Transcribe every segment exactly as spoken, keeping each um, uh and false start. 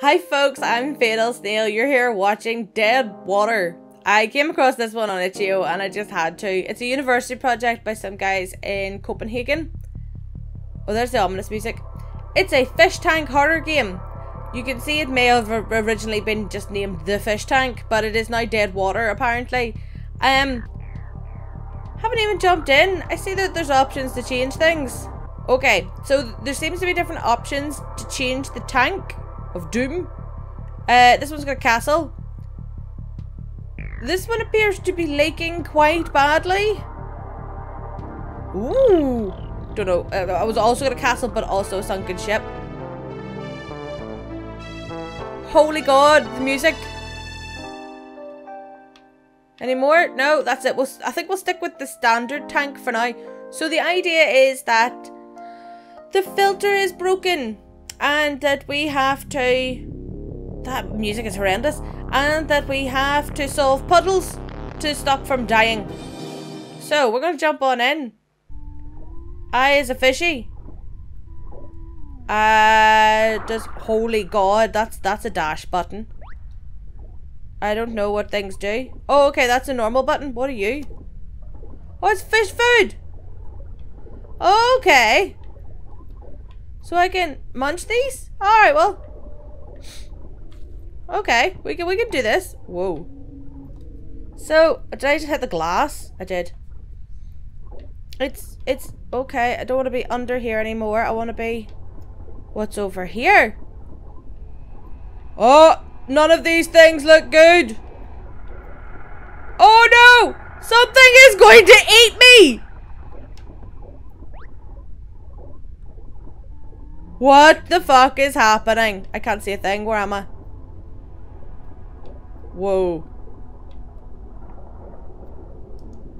Hi folks, I'm Fatal Snail, you're here watching Dead Water. I came across this one on itch dot i o and I just had to. It's a university project by some guys in Copenhagen. Oh, there's the ominous music. It's a fish tank horror game. You can see it may have originally been just named The Fish Tank, but it is now Dead Water apparently. Um, haven't even jumped in. I see that there's options to change things. Okay, so there seems to be different options to change the tank of doom. Uh, this one's got a castle. This one appears to be leaking quite badly. Ooh, don't know. Uh, I was also got a castle, but also a sunken ship. Holy God, the music. Any more? No, that's it. We'll, I think we'll stick with the standard tank for now. So the idea is that the filter is broken, and that we have to... That music is horrendous. And that we have to solve puddles to stop from dying. So we're going to jump on in. I is a fishy. Uh, does... Holy God, that's that's a dash button. I don't know what things do. Oh, okay, that's a normal button. What are you? Oh, it's fish food. Okay. So I can munch these? Alright, well. Okay, we can we can do this. Whoa. So did I just hit the glass? I did. It's it's okay, I don't want to be under here anymore. I want to be... What's over here? Oh, none of these things look good. Oh no! Something is going to eat me! What the fuck is happening? I can't see a thing. Where am I? Whoa.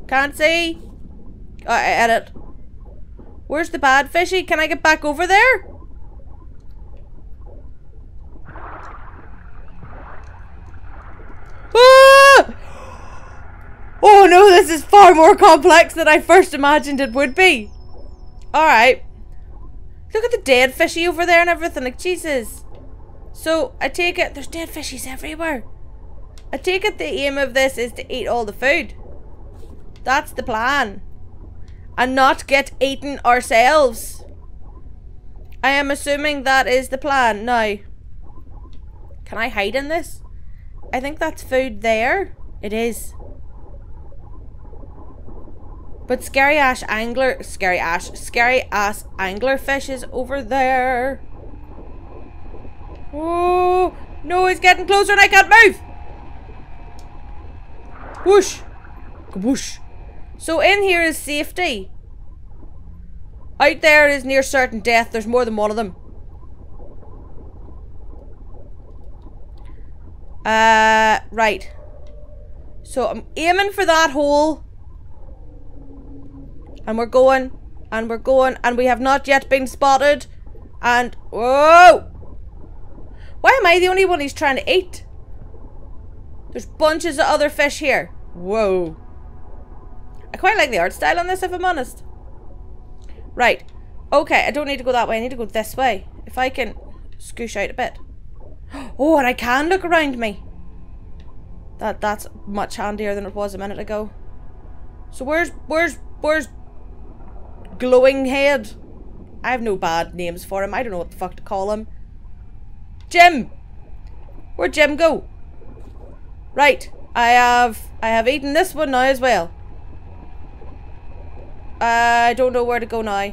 Can't see. Oh, I edit. Where's the bad fishy? Can I get back over there? Oh no, this is far more complex than I first imagined it would be. Alright. Look at the dead fishy over there and everything, like Jesus. So, I take it, there's dead fishies everywhere. I take it the aim of this is to eat all the food. That's the plan. And not get eaten ourselves. I am assuming that is the plan. Now, can I hide in this? I think that's food there. It is. But scary ass angler, scary ass, scary ass angler fish is over there. Oh, no, he's getting closer and I can't move. Whoosh, whoosh. So in here is safety. Out there is near certain death. There's more than one of them. Uh, right. So I'm aiming for that hole. And we're going, and we're going, and we have not yet been spotted. And, whoa! Why am I the only one he's trying to eat? There's bunches of other fish here. Whoa. I quite like the art style on this, if I'm honest. Right. Okay, I don't need to go that way. I need to go this way. If I can scoosh out a bit. Oh, and I can look around me. That That's much handier than it was a minute ago. So where's, where's, where's... Glowing head. I have no bad names for him. I don't know what the fuck to call him. Jim. Where'd Jim go? Right. I have I have eaten this one now as well. I don't know where to go now.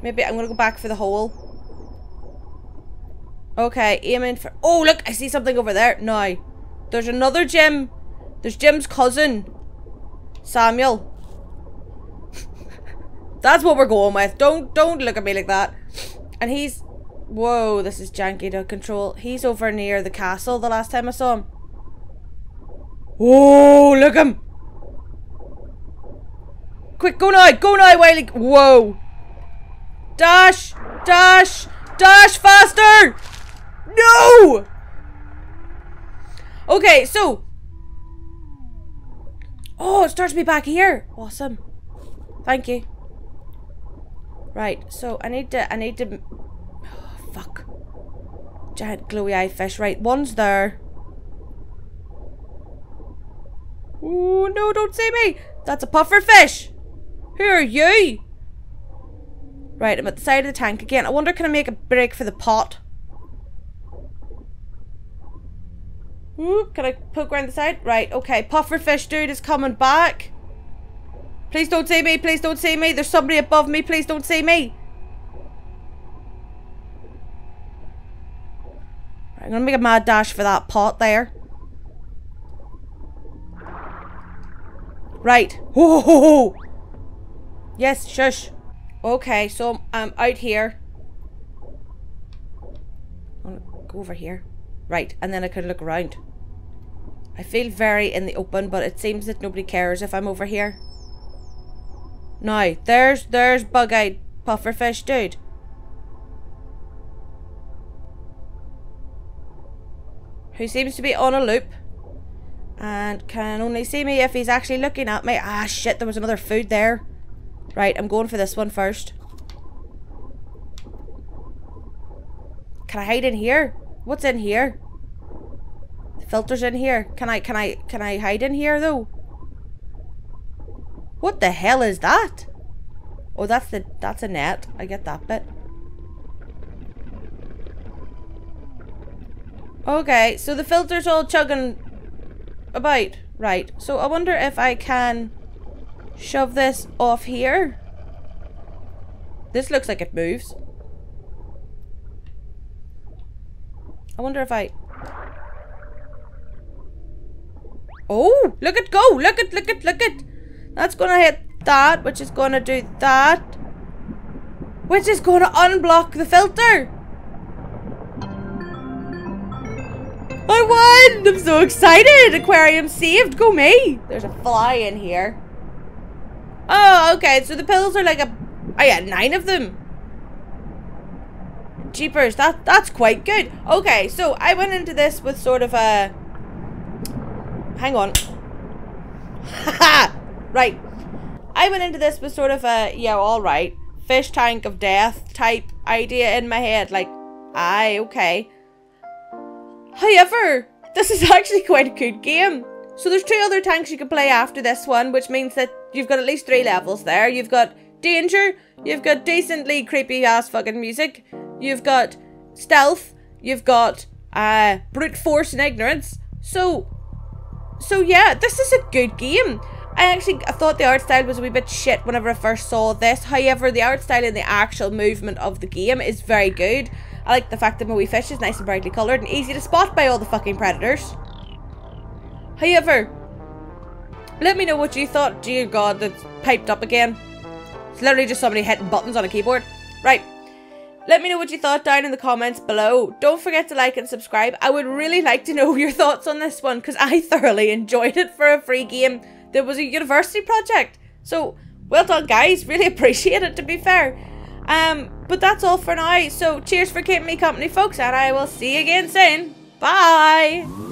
Maybe I'm gonna go back for the hole. Okay, aiming for... Oh look, I see something over there. Now. There's another Jim. There's Jim's cousin. Samuel. That's what we're going with. Don't don't look at me like that. And he's... Whoa, this is janky to control. He's over near the castle the last time I saw him. Whoa, look him. Quick, go now. Go now, Wiley. Whoa. Dash. Dash. Dash faster. No. Okay, so... Oh, it starts me back here. Awesome. Thank you. Right, so I need to, I need to, oh, fuck. Giant glowy eye fish. Right, one's there. Oh no, don't see me! That's a puffer fish! Who are you? Right, I'm at the side of the tank again. I wonder, can I make a break for the pot? Ooh, can I poke around the side? Right, okay. Puffer fish dude is coming back. Please don't see me. Please don't see me. There's somebody above me. Please don't see me. Right, I'm going to make a mad dash for that pot there. Right. Ho, ho, ho. Yes, shush. Okay, so I'm out here. I'm gonna go over here. Right, and then I can look around. I feel very in the open, but it seems that nobody cares if I'm over here. Now, there's there's bug-eyed pufferfish dude. Who seems to be on a loop. And can only see me if he's actually looking at me. Ah, shit, there was another food there. Right, I'm going for this one first. Can I hide in here? What's in here? The filter's in here. Can I, can I, can I hide in here though? What the hell is that? Oh, that's the, that's a net. I get that bit. Okay, so the filter's all chugging about. Right, so I wonder if I can shove this off here. This looks like it moves. I wonder if I... Oh, look it go! Look it, look it, look it! That's gonna hit that, which is gonna do that. Which is gonna unblock the filter! I won! I'm so excited! Aquarium saved! Go me! There's a fly in here. Oh, okay, so the pills are like a... Oh yeah, nine of them. Jeepers, that, that's quite good. Okay, so I went into this with sort of a... Hang on. Haha! Right. I went into this with sort of a, yeah, alright, fish tank of death type idea in my head. Like, aye, okay. However, this is actually quite a good game. So there's two other tanks you can play after this one, which means that you've got at least three levels there. You've got danger, you've got decently creepy ass fucking music, you've got stealth, you've got uh, brute force and ignorance. So, so yeah, this is a good game. I actually I thought the art style was a wee bit shit whenever I first saw this. However, the art style and the actual movement of the game is very good. I like the fact that my wee fish is nice and brightly coloured and easy to spot by all the fucking predators. However, let me know what you thought. Dear God, that's piped up again. It's literally just somebody hitting buttons on a keyboard. Right. Let me know what you thought down in the comments below. Don't forget to like and subscribe. I would really like to know your thoughts on this one because I thoroughly enjoyed it for a free game. There was a university project. So, well done guys. Really appreciate it, to be fair. Um, but that's all for now. So, cheers for keeping me company, folks. And I will see you again soon. Bye.